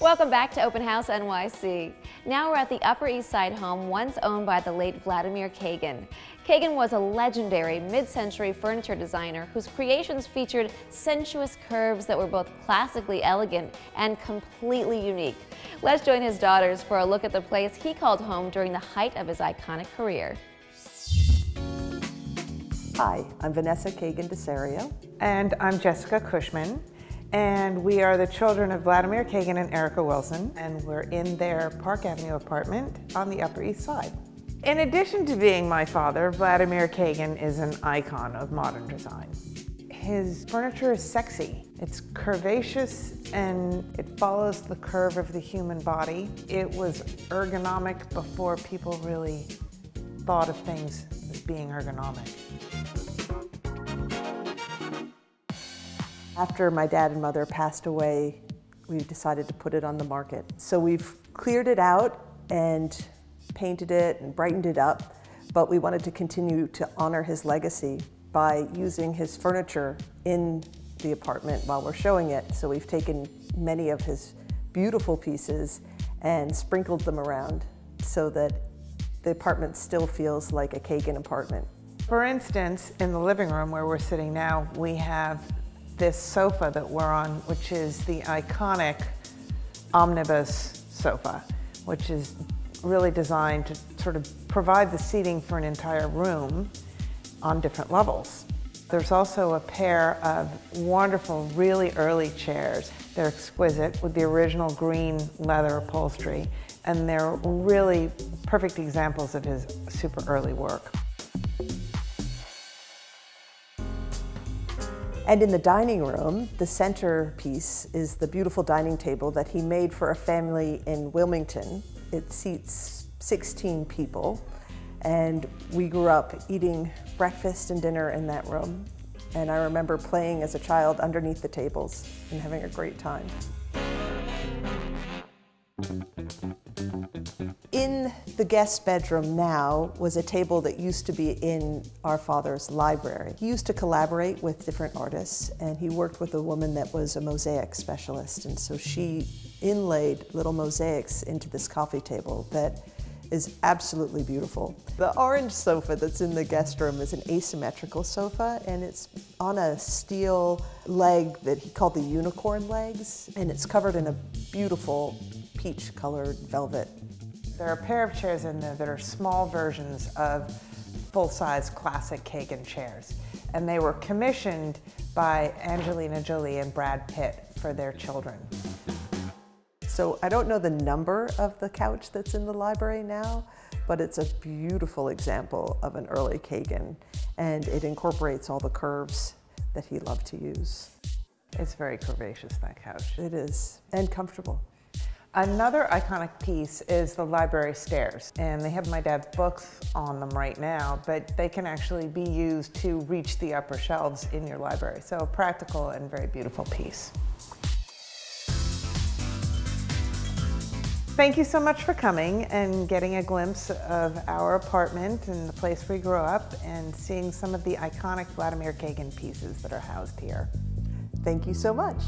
Welcome back to Open House NYC. Now we're at the Upper East Side home once owned by the late Vladimir Kagan. Kagan was a legendary mid-century furniture designer whose creations featured sensuous curves that were both classically elegant and completely unique. Let's join his daughters for a look at the place he called home during the height of his iconic career. Hi, I'm Vanessa Kagan Desario. And I'm Jessica Cushman. And we are the children of Vladimir Kagan and Erica Wilson, and we're in their Park Avenue apartment on the Upper East Side. In addition to being my father, Vladimir Kagan is an icon of modern design. His furniture is sexy. It's curvaceous and it follows the curve of the human body. It was ergonomic before people really thought of things as being ergonomic. After my dad and mother passed away, we decided to put it on the market. So we've cleared it out and painted it and brightened it up, but we wanted to continue to honor his legacy by using his furniture in the apartment while we're showing it. So we've taken many of his beautiful pieces and sprinkled them around so that the apartment still feels like a Kagan apartment. For instance, in the living room where we're sitting now, we have this sofa that we're on, which is the iconic omnibus sofa, which is really designed to sort of provide the seating for an entire room on different levels. There's also a pair of wonderful, really early chairs. They're exquisite with the original green leather upholstery, and they're really perfect examples of his super early work. And in the dining room, the centerpiece is the beautiful dining table that he made for a family in Wilmington. It seats 16 people, and we grew up eating breakfast and dinner in that room. And I remember playing as a child underneath the tables and having a great time. In the guest bedroom now was a table that used to be in our father's library. He used to collaborate with different artists, and he worked with a woman that was a mosaic specialist, and so she inlaid little mosaics into this coffee table that is absolutely beautiful. The orange sofa that's in the guest room is an asymmetrical sofa, and it's on a steel leg that he called the unicorn legs, and it's covered in a beautiful peach-colored velvet. There are a pair of chairs in there that are small versions of full-size classic Kagan chairs, and they were commissioned by Angelina Jolie and Brad Pitt for their children. So I don't know the number of the couch that's in the library now, but it's a beautiful example of an early Kagan, and it incorporates all the curves that he loved to use. It's very curvaceous, that couch. It is, and comfortable. Another iconic piece is the library stairs, and they have my dad's books on them right now, but they can actually be used to reach the upper shelves in your library. So a practical and very beautiful piece. Thank you so much for coming and getting a glimpse of our apartment and the place we grew up and seeing some of the iconic Vladimir Kagan pieces that are housed here. Thank you so much.